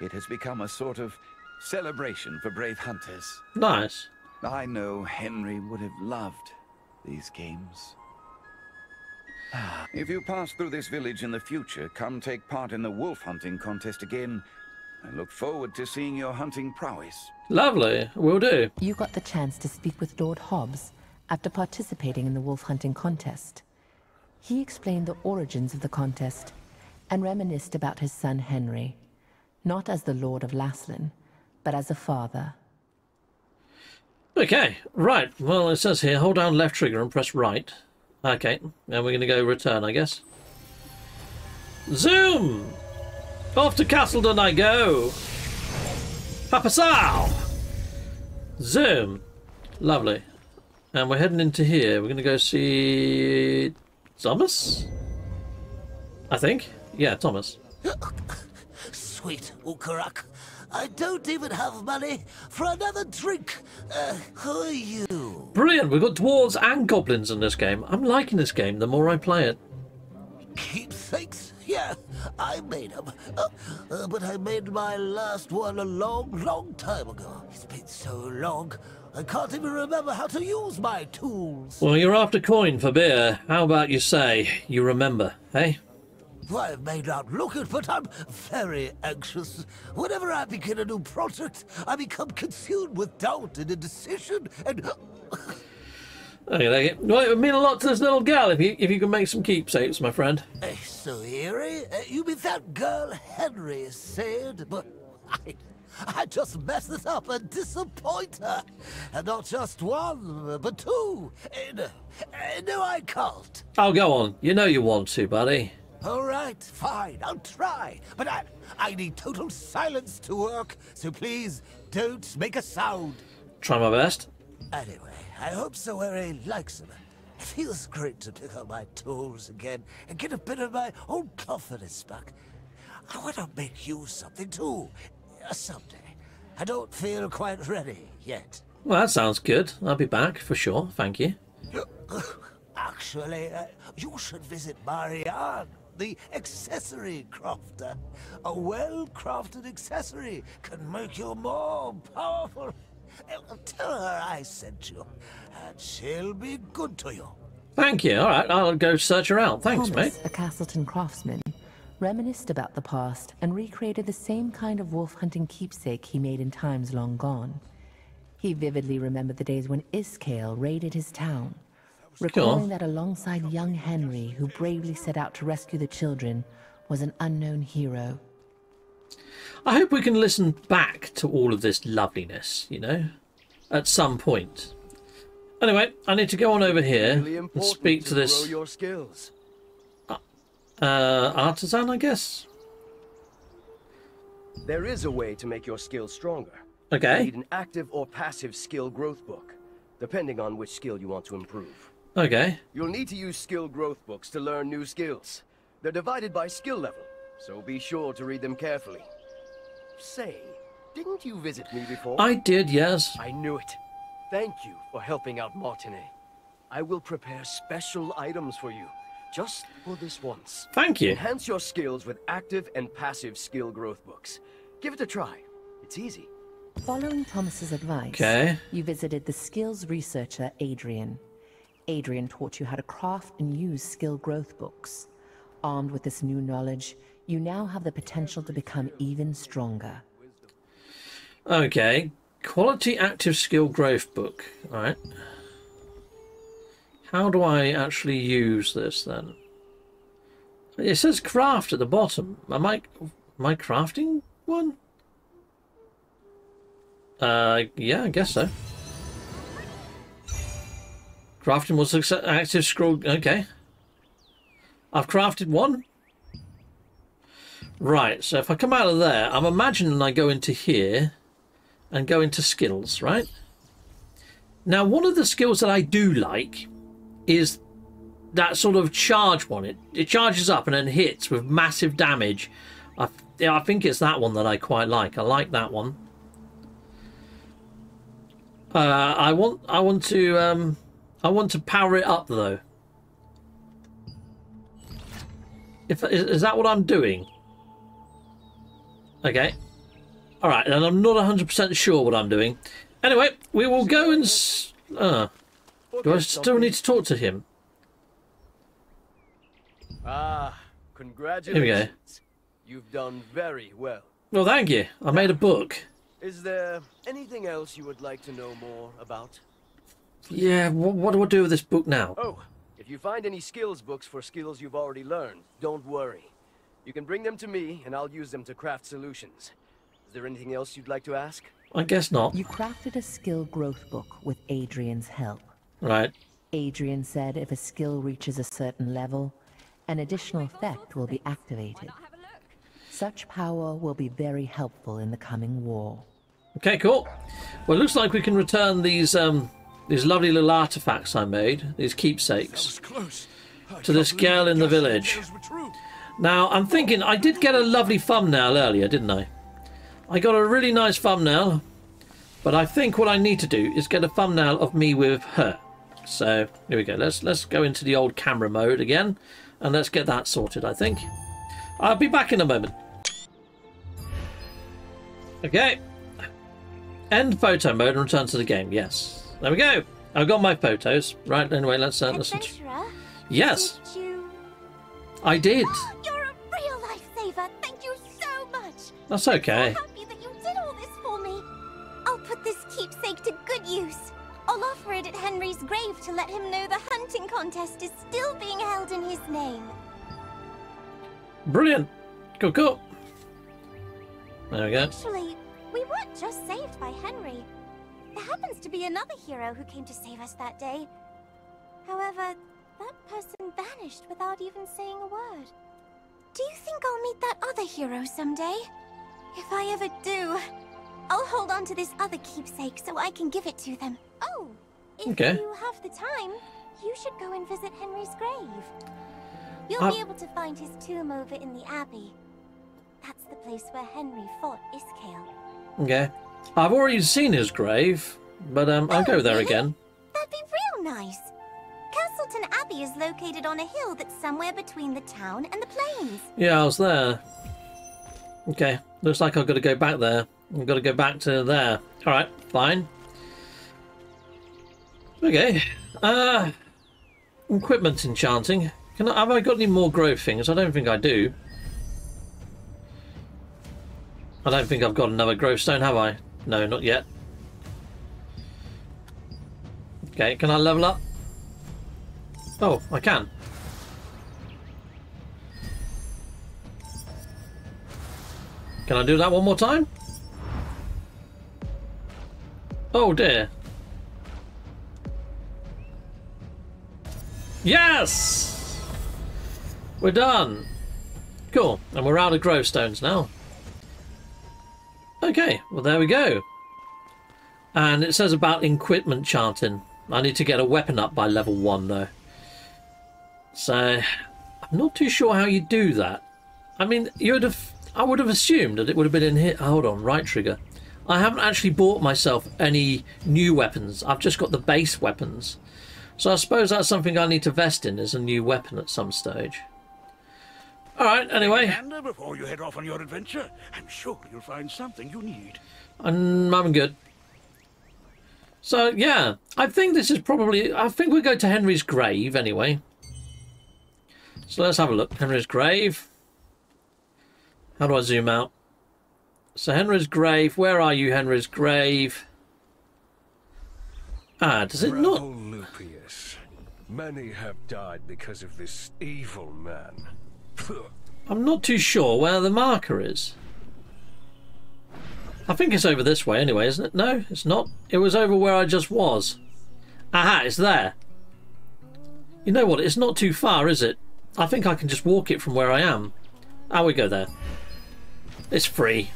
It has become a sort of celebration for brave hunters. Nice. I know Henry would have loved these games. If you pass through this village in the future, come take part in the wolf hunting contest again. I look forward to seeing your hunting prowess. Lovely. Will do. You got the chance to speak with Lord Hobbs after participating in the wolf hunting contest. He explained the origins of the contest and reminisced about his son Henry, not as the Lord of Lasslin, but as a father. Okay, right. Well, it says here, hold down left trigger and press right. Okay, now we're going to go return, I guess. Zoom! Off to Castleton I go! Papasow! Zoom! Lovely. And we're heading into here. We're going to go see... Thomas? I think. Yeah, Thomas. Sweet Ukarak. I don't even have money for another drink. Uh, who are you? Brilliant. We've got dwarves and goblins in this game. I'm liking this game the more I play it. Keepsakes? Yeah, I made them. Uh, uh, but I made my last one a long, long time ago. It's been so long, I can't even remember how to use my tools. Well, you're after coin for beer. How about you say you remember, eh? Well, I may not look it, but I'm very anxious. Whenever I begin a new project, I become consumed with doubt and indecision and... Okay, okay. Well, it would mean a lot to this little girl if you, if you can make some keepsakes, my friend. Hey, Soiri, uh, you mean that girl Henry said, but I... I just mess it up and disappoint her. And not just one, but two. No, no, I can't. Oh, go on. You know you want to, buddy. All right, fine. I'll try. But I, I need total silence to work, so please don't make a sound. Try my best. Anyway, I hope Soiri likes him. It feels great to pick up my tools again and get a bit of my own confidence back. I want to make you something, too. Someday. I don't feel quite ready yet. Well, that sounds good. I'll be back for sure. Thank you. Actually, uh, you should visit Marianne, the accessory crafter. A well-crafted accessory can make you more powerful. Tell her I sent you, and she'll be good to you. Thank you. All right, I'll go search her out. Thanks, Thomas, mate. A Castleton craftsman, reminisced about the past and recreated the same kind of wolf-hunting keepsake he made in times long gone. He vividly remembered the days when Iscale raided his town, recalling that alongside young Henry, who bravely set out to rescue the children, was an unknown hero. I hope we can listen back to all of this loveliness, you know, at some point. Anyway, I need to go on over here and speak to this... your skills. Uh, artisan, I guess. There is a way to make your skill stronger. Okay. You need an active or passive skill growth book, depending on which skill you want to improve. Okay. You'll need to use skill growth books to learn new skills. They're divided by skill level, so be sure to read them carefully. Say, didn't you visit me before? I did, yes. I knew it. Thank you for helping out Martina. I will prepare special items for you. Just for this once. Thank you. Enhance your skills with active and passive skill growth books. Give it a try. It's easy. Following Thomas's advice, okay. you visited the skills researcher Adrian. Adrian taught you how to craft and use skill growth books. Armed with this new knowledge, you now have the potential to become even stronger. Okay. Quality active skill growth book. All right. How do I actually use this then? It says craft at the bottom. Am I, am I crafting one? Uh, yeah, I guess so. Crafting was success. Active scroll. Okay. I've crafted one. Right, so if I come out of there, I'm imagining I go into here and go into skills, right? Now, one of the skills that I do like is that sort of charge one. It, it charges up and then hits with massive damage. I, I think it's that one that I quite like. I like that one. Uh, I want I want to um, I want to power it up though. If is, is that what I'm doing? Okay. All right, and I'm not one hundred percent sure what I'm doing. Anyway, we will go and s uh, do I still need to talk to him? Ah, congratulations. Here we go. You've done very well. Well, thank you. I made a book. Is there anything else you would like to know more about? Yeah, what, what do I do with this book now? Oh, if you find any skills books for skills you've already learned, don't worry. You can bring them to me, and I'll use them to craft solutions. Is there anything else you'd like to ask? I guess not. You crafted a skill growth book with Adrian's help. Right. Adrian said if a skill reaches a certain level, an additional effect will be activated. Such power will be very helpful in the coming war. Okay, cool. Well, it looks like we can return these um, these lovely little artifacts I made, these keepsakes, to this girl in the village. Now, I'm thinking I did get a lovely thumbnail earlier, didn't I? I got a really nice thumbnail, but I think what I need to do is get a thumbnail of me with her. So, here we go. Let's, let's go into the old camera mode again, and let's get that sorted, I think. I'll be back in a moment. Okay. End photo mode and return to the game. Yes. There we go. I've got my photos. Right, anyway, let's uh, listen to... Yes. Did you... I did. Oh, you're a real lifesaver. Thank you so much. That's okay. I'm so happy that you did all this for me. I'll put this keepsake to good use. I'll offer it at Henry's grave to let him know the hunting contest is still being held in his name. Brilliant. Cool, cool. There we go. Actually, we weren't just saved by Henry. There happens to be another hero who came to save us that day. However, that person vanished without even saying a word. Do you think I'll meet that other hero someday? If I ever do, I'll hold on to this other keepsake so I can give it to them. Oh, if okay. you have the time, you should go and visit Henry's grave. You'll uh, be able to find his tomb over in the abbey. That's the place where Henry fought Iscale. Okay. I've already seen his grave, but um, oh, I'll go there really? again. That'd be real nice. Castleton Abbey is located on a hill that's somewhere between the town and the plains. Yeah, I was there. Okay. Looks like I've got to go back there. I've got to go back to there. All right. Fine. Okay. Uh, equipment enchanting. Can I, have I got any more growth things? I don't think I do. I don't think I've got another growth stone, have I? No, not yet. Okay, can I level up? Oh, I can. Can I do that one more time? Oh dear. Yes! We're done. Cool. And we're out of growth stones now. Okay. Well, there we go. And it says about equipment chanting. I need to get a weapon up by level one, though. So, I'm not too sure how you do that. I mean, you would have... I would have assumed that it would have been in here. Hold on. Right trigger. I haven't actually bought myself any new weapons. I've just got the base weapons. So I suppose that's something I need to vest in as a new weapon at some stage. All right, anyway. Gander before you head off on your adventure. I'm sure you'll find something you need. And I'm good. So, yeah, I think this is probably... I think we'll go to Henry's grave, anyway. So let's have a look. Henry's grave. How do I zoom out? So Henry's grave. Where are you, Henry's grave? Ah, does it not... Lupius. Many have died because of this evil man. I'm not too sure where the marker is. I think it's over this way anyway, isn't it? No, it's not. It was over where I just was. Aha, it's there. You know what? It's not too far, is it? I think I can just walk it from where I am. Ah, we go there. It's free.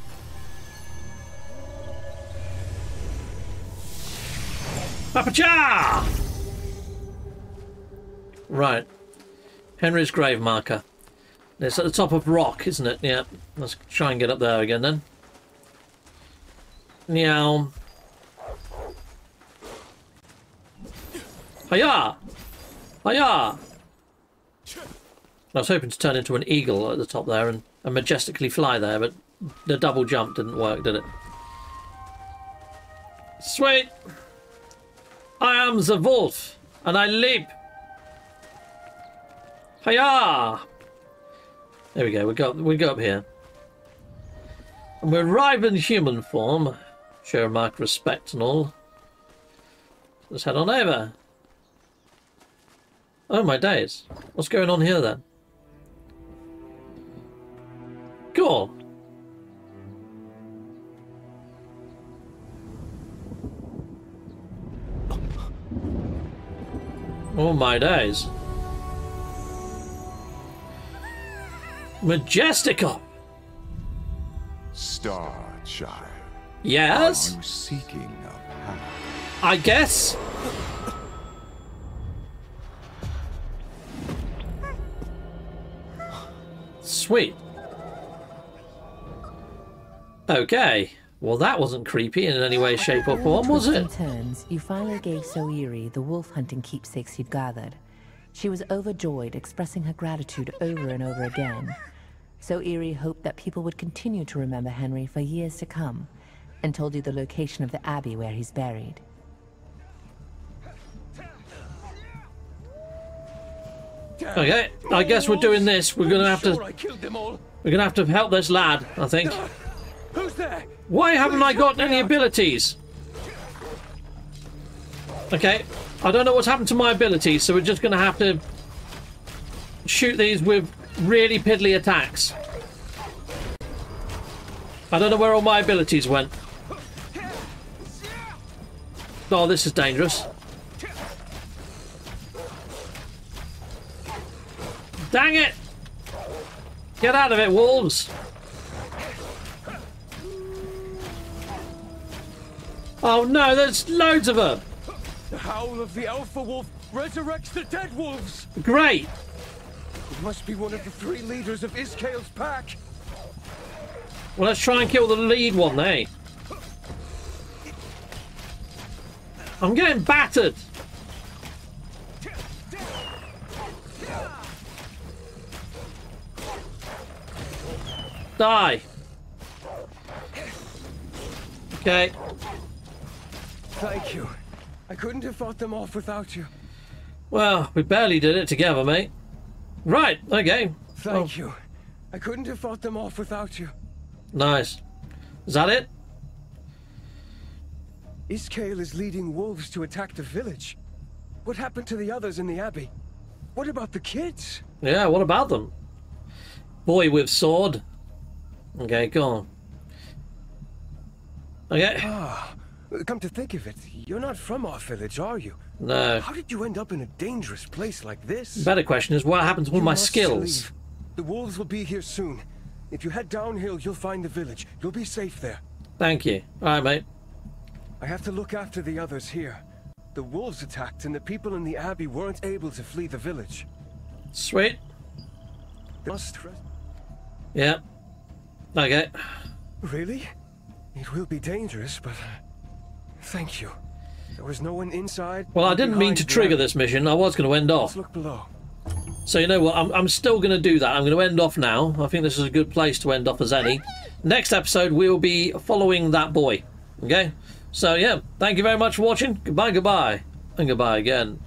Papacha! Right. Henry's grave marker. It's at the top of rock, isn't it? Yeah. Let's try and get up there again then. Meow. Hiya! Hiya! I was hoping to turn into an eagle at the top there and, and majestically fly there, but the double jump didn't work, did it? Sweet! I am the wolf, and I leap! Hiya! There we go, we go, we go up here. And we arrive in human form. Show a mark of respect and all. Let's head on over. Oh my days. What's going on here then? Cool. Oh my days. Majestical. Star Child. Yes. Are you seeking a path? I guess. Sweet. Okay. Well, that wasn't creepy in any way, shape, or form, was it? In turns, you finally gave Soiri the wolf hunting keepsakes you'd gathered. She was overjoyed, expressing her gratitude over and over again. Soiri hoped that people would continue to remember Henry for years to come, and told you the location of the abbey where he's buried. Okay, I guess we're doing this. We're gonna have to. We're gonna have to help this lad, I think. Who's there? Why haven't I got any abilities? Okay, I don't know what's happened to my abilities, so we're just gonna have to shoot these with really piddly attacks. I don't know where all my abilities went. Oh, this is dangerous. Dang it! Get out of it, wolves! Oh no, there's loads of them! The howl of the alpha wolf resurrects the dead wolves! Great! It must be one of the three leaders of Iscale's pack. Well, let's try and kill the lead one, eh? I'm getting battered. Die. Okay. Thank you. I couldn't have fought them off without you. Well, we barely did it together, mate. Right, okay. Thank oh. you. I couldn't have fought them off without you. Nice. Is that it? Iscale is leading wolves to attack the village. What happened to the others in the abbey? What about the kids? Yeah, what about them? Boy with sword. Okay, go on. Okay. Ah, come to think of it, you're not from our village, are you? No. How did you end up in a dangerous place like this? Better question is, what happens with my skills? Leave. The wolves will be here soon. If you head downhill, you'll find the village. You'll be safe there. Thank you. All right, mate. I have to look after the others here. The wolves attacked, and the people in the abbey weren't able to flee the village. Sweet. They must rest. Yeah. Okay. Really? It will be dangerous, but thank you. There was no one inside. Well, I didn't mean to trigger this mission. I was going to end off. Let's look below. So you know what, I'm, I'm still going to do that. I'm going to end off now. I think this is a good place to end off as any. Next episode, we'll be following that boy. Okay? So yeah, thank you very much for watching. Goodbye, goodbye, and goodbye again.